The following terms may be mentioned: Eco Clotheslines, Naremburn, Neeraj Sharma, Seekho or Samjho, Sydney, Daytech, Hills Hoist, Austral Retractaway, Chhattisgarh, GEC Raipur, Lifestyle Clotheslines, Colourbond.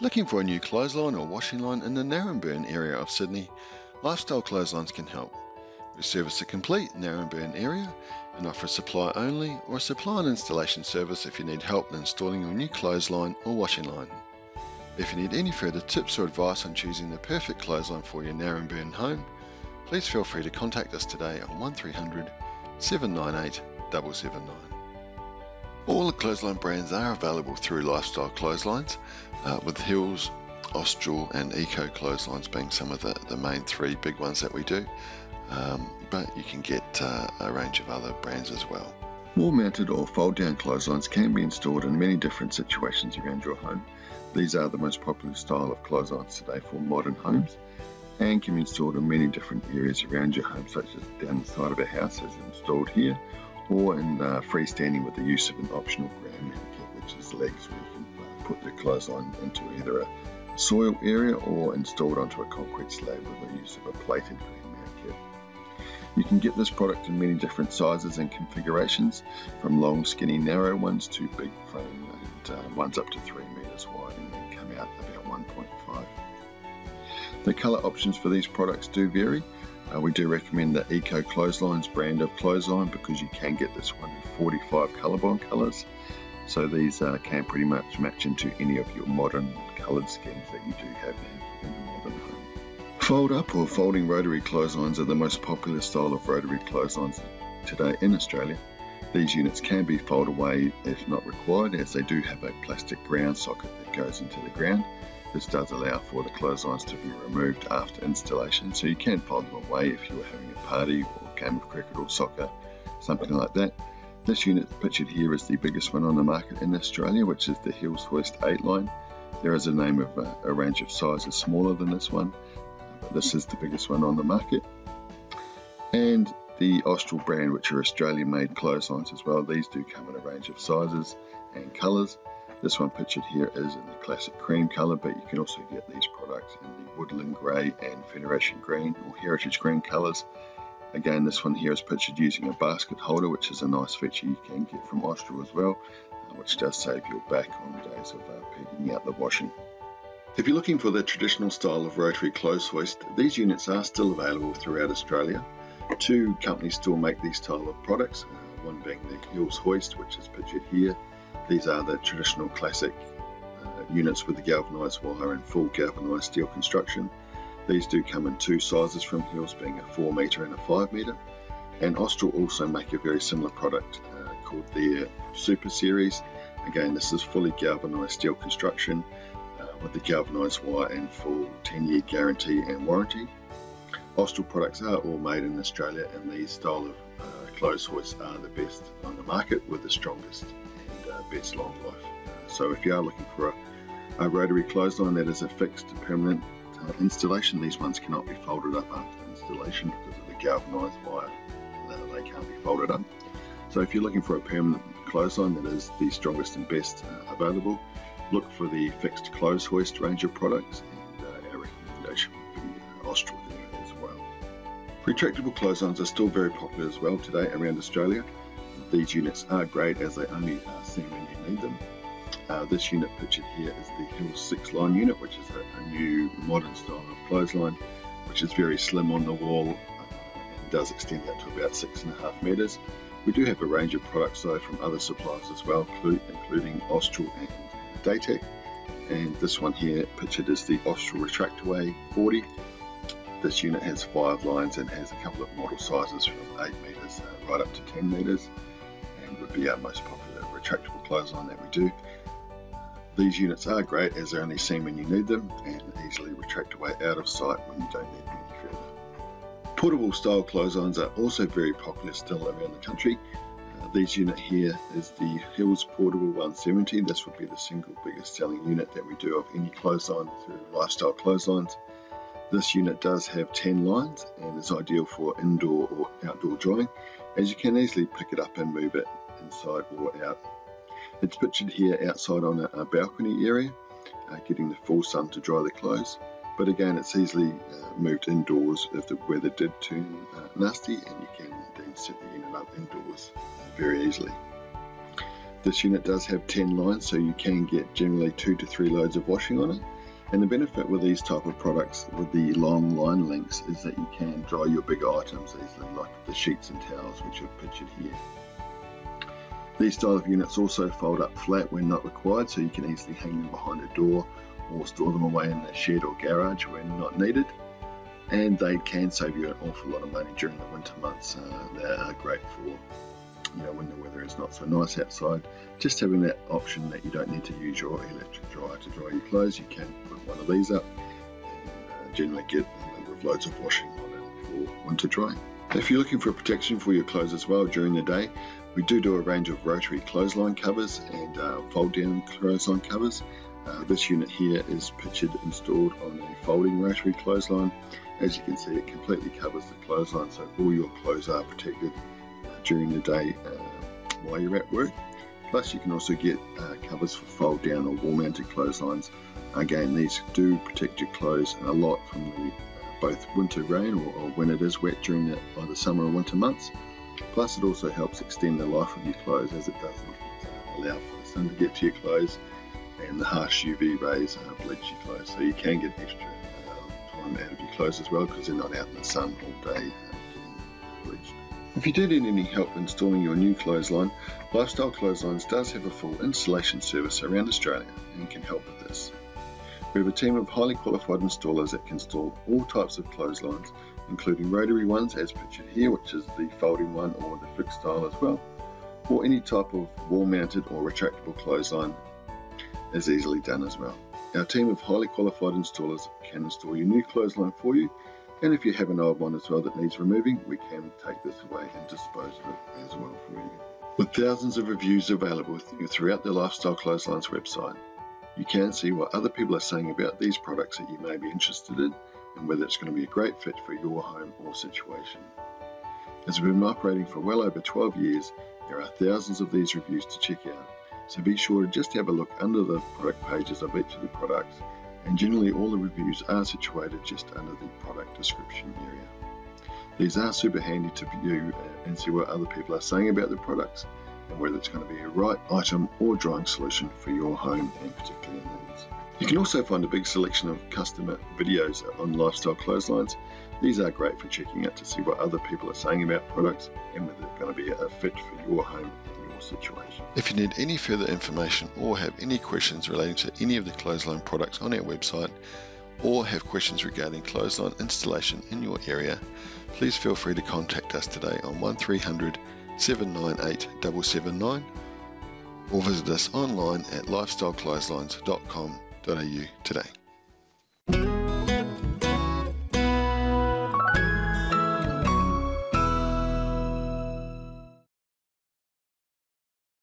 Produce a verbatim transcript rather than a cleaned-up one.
Looking for a new clothesline or washing line in the Naremburn area of Sydney, Lifestyle Clotheslines can help. We service the complete Naremburn area and offer a supply only or a supply and installation service if you need help in installing your new clothesline or washing line. If you need any further tips or advice on choosing the perfect clothesline for your Naremburn home, please feel free to contact us today on one three hundred, seven nine eight, seven seven nine. All the clothesline brands are available through Lifestyle Clotheslines, uh, with Hills, Austral and Eco Clotheslines being some of the, the main three big ones that we do, um, but you can get uh, a range of other brands as well. Wall-mounted or fold-down clotheslines can be installed in many different situations around your home. These are the most popular style of clotheslines today for modern homes and can be installed in many different areas around your home, such as down the side of a house as installed here, or in uh, freestanding with the use of an optional ground mount kit, which is legs where you can uh, put the clothesline into either a soil area or installed onto a concrete slab with the use of a plated ground mount kit. You can get this product in many different sizes and configurations, from long, skinny, narrow ones to big frame and uh, ones up to three metres wide and then come out about one point five. The colour options for these products do vary. Uh, we do recommend the Eco Clotheslines brand of clothesline because you can get this one in forty-five Colourbond colours, so these uh, can pretty much match into any of your modern coloured schemes that you do have now in the modern home. Fold up or folding rotary clotheslines are the most popular style of rotary clotheslines today in Australia. These units can be folded away if not required, as they do have a plastic ground socket that goes into the ground. This does allow for the clotheslines to be removed after installation, so you can fold them away if you were having a party or a game of cricket or soccer, something like that. This unit pictured here is the biggest one on the market in Australia, which is the Hills Hoist eight line. There is a name of a, a range of sizes smaller than this one, but this is the biggest one on the market. And the Austral brand, which are Australian made clotheslines as well. These do come in a range of sizes and colours. This one pictured here is in the classic cream colour, but you can also get these products in the woodland grey and Federation green or heritage green colours. Again, this one here is pictured using a basket holder, which is a nice feature you can get from Austral as well, uh, which does save your back on days of uh, pegging out the washing. If you're looking for the traditional style of rotary clothes hoist, these units are still available throughout Australia. Two companies still make these style of products, uh, one being the Hills Hoist, which is pictured here. These are the traditional classic uh, units with the galvanised wire and full galvanised steel construction. These do come in two sizes from Hills, being a four metre and a five metre. And Austral also make a very similar product uh, called their Super Series. Again, this is fully galvanised steel construction uh, with the galvanised wire and full ten year guarantee and warranty. Austral products are all made in Australia, and these style of uh, clothes hoists are the best on the market with the strongest and uh, best long life. Uh, so if you are looking for a, a rotary clothesline that is a fixed permanent uh, installation, these ones cannot be folded up after installation because of the galvanised wire. Uh, they can't be folded up. So if you're looking for a permanent clothesline that is the strongest and best uh, available, look for the fixed clothes hoist range of products, and uh, our recommendation would be uh, Austral there. Retractable clotheslines are still very popular as well today around Australia. These units are great as they only are seen when you need them. Uh, this unit pictured here is the Hills six line unit, which is a, a new modern style of clothesline, which is very slim on the wall uh, and does extend out to about six and a half metres. We do have a range of products though from other suppliers as well, including Austral and Daytech. And this one here pictured is the Austral Retractaway forty. This unit has five lines and has a couple of model sizes from eight metres uh, right up to ten metres, and would be our most popular retractable clothesline that we do. These units are great as they're only seen when you need them and easily retract away out of sight when you don't need them any further. Portable style clotheslines are also very popular still around the country. Uh, these unit here is the Hills Portable one seventy. This would be the single biggest selling unit that we do of any clothesline through Lifestyle Clotheslines. This unit does have ten lines and is ideal for indoor or outdoor drying, as you can easily pick it up and move it inside or out. It's pictured here outside on a, a balcony area, uh, getting the full sun to dry the clothes, but again it's easily uh, moved indoors if the weather did turn uh, nasty, and you can then set the unit up indoors uh, very easily. This unit does have ten lines, so you can get generally two to three loads of washing on it. And the benefit with these type of products with the long line lengths is that you can dry your big items easily, like the sheets and towels which are pictured here. These style of units also fold up flat when not required, so you can easily hang them behind a door or store them away in the shed or garage when not needed. And they can save you an awful lot of money during the winter months. Uh, they are great for, you know, when the weather is not so nice outside, just having that option that you don't need to use your electric dryer to dry your clothes. You can put one of these up and uh, generally get a number of loads of washing on it for winter drying. If you're looking for protection for your clothes as well during the day, we do do a range of rotary clothesline covers and uh, fold down clothesline covers. Uh, this unit here is pictured installed on a folding rotary clothesline. As you can see, it completely covers the clothesline, so all your clothes are protected during the day uh, while you're at work. Plus you can also get uh, covers for fold down or wall mounted clotheslines. Again, these do protect your clothes a lot from the, uh, both winter rain or, or when it is wet during the, either summer or winter months. Plus it also helps extend the life of your clothes, as it doesn't allow for the sun to get to your clothes, and the harsh U V rays uh, bleach your clothes, so you can get extra uh, time out of your clothes as well because they're not out in the sun all day uh, getting bleached. If you do need any help installing your new clothesline, Lifestyle Clotheslines does have a full installation service around Australia and can help with this. We have a team of highly qualified installers that can install all types of clotheslines, including rotary ones as pictured here, which is the folding one or the fixed style as well, or any type of wall mounted or retractable clothesline is easily done as well. Our team of highly qualified installers can install your new clothesline for you. And if you have an old one as well that needs removing, we can take this away and dispose of it as well for you. With thousands of reviews available throughout the Lifestyle Clotheslines website, you can see what other people are saying about these products that you may be interested in and whether it's going to be a great fit for your home or situation. As we've been operating for well over twelve years, there are thousands of these reviews to check out, so be sure to just have a look under the product pages of each of the products. And generally all the reviews are situated just under the product description area. These are super handy to view and see what other people are saying about the products and whether it's going to be a right item or drying solution for your home and particular needs. You can also find a big selection of customer videos on Lifestyle Clotheslines. These are great for checking out to see what other people are saying about products and whether they're going to be a fit for your home and your situation. If you need any further information or have any questions relating to any of the clothesline products on our website, or have questions regarding clothesline installation in your area, please feel free to contact us today on one three hundred, seven nine eight, seven seven nine or visit us online at lifestyle clotheslines dot com dot au today.